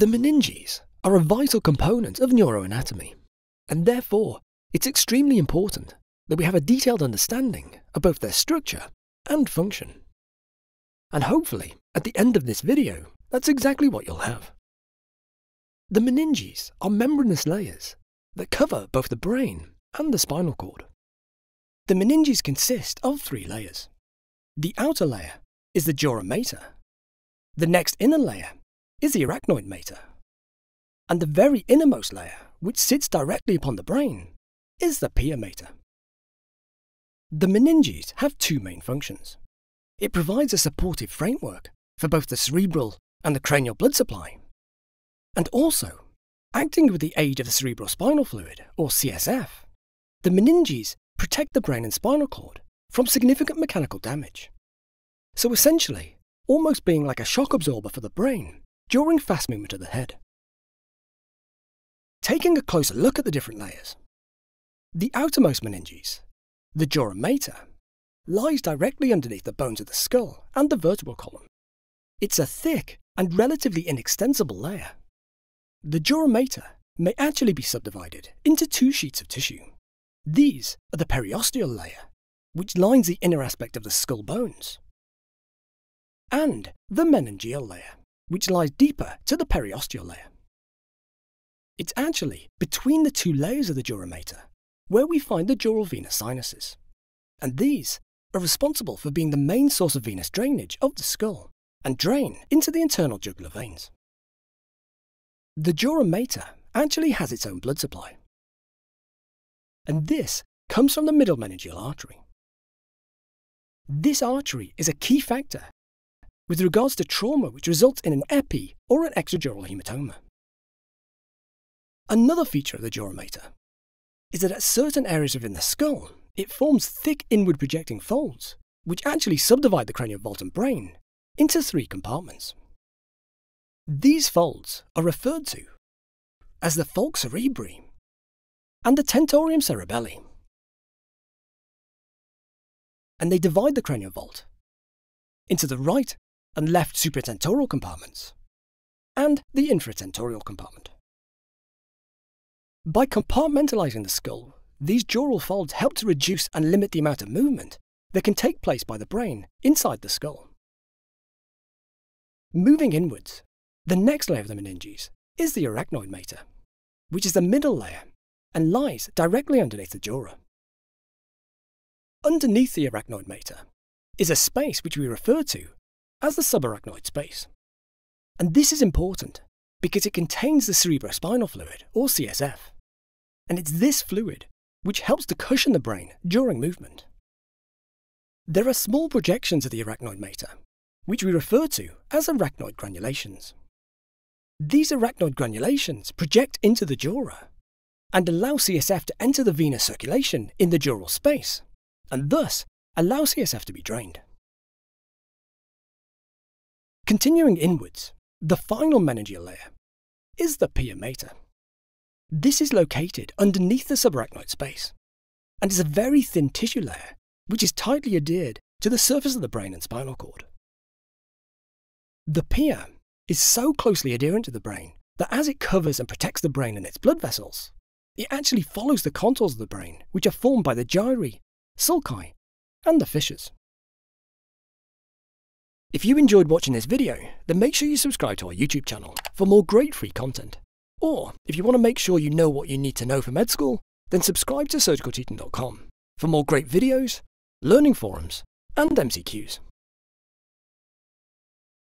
The meninges are a vital component of neuroanatomy, and therefore it's extremely important that we have a detailed understanding of both their structure and function. And hopefully, at the end of this video, that's exactly what you'll have. The meninges are membranous layers that cover both the brain and the spinal cord. The meninges consist of three layers. The outer layer is the dura mater, the next inner layer is the arachnoid mater, and the very innermost layer, which sits directly upon the brain, is the pia mater. The meninges have two main functions. It provides a supportive framework for both the cerebral and the cranial blood supply, and also, acting with the aid of the cerebrospinal fluid, or CSF, the meninges protect the brain and spinal cord from significant mechanical damage. So essentially, almost being like a shock absorber for the brain during fast movement of the head. Taking a closer look at the different layers, the outermost meninges, the dura mater, lies directly underneath the bones of the skull and the vertebral column. It's a thick and relatively inextensible layer. The dura mater may actually be subdivided into two sheets of tissue. These are the periosteal layer, which lines the inner aspect of the skull bones, and the meningeal layer, which lies deeper to the periosteal layer. It's actually between the two layers of the dura mater where we find the dural venous sinuses, and these are responsible for being the main source of venous drainage of the skull and drain into the internal jugular veins. The dura mater actually has its own blood supply, and this comes from the middle meningeal artery. This artery is a key factor with regards to trauma which results in an epi or an extradural hematoma. Another feature of the dura mater is that at certain areas within the skull, it forms thick inward projecting folds, which actually subdivide the cranial vault and brain into three compartments. These folds are referred to as the falx cerebri and the tentorium cerebelli, and they divide the cranial vault into the right and left supratentorial compartments and the infratentorial compartment. By compartmentalizing the skull, these dural folds help to reduce and limit the amount of movement that can take place by the brain inside the skull. Moving inwards, the next layer of the meninges is the arachnoid mater, which is the middle layer and lies directly underneath the dura. Underneath the arachnoid mater is a space which we refer to as the subarachnoid space, and this is important because it contains the cerebrospinal fluid, or CSF, and it's this fluid which helps to cushion the brain during movement. There are small projections of the arachnoid mater, which we refer to as arachnoid granulations. These arachnoid granulations project into the dura and allow CSF to enter the venous circulation in the dural space, and thus allow CSF to be drained. Continuing inwards, the final meningeal layer is the pia mater. This is located underneath the subarachnoid space and is a very thin tissue layer which is tightly adhered to the surface of the brain and spinal cord. The pia is so closely adherent to the brain that as it covers and protects the brain and its blood vessels, it actually follows the contours of the brain which are formed by the gyri, sulci, and the fissures. If you enjoyed watching this video, then make sure you subscribe to our YouTube channel for more great free content. Or, if you want to make sure you know what you need to know for med school, then subscribe to surgicalteaching.com for more great videos, learning forums, and MCQs.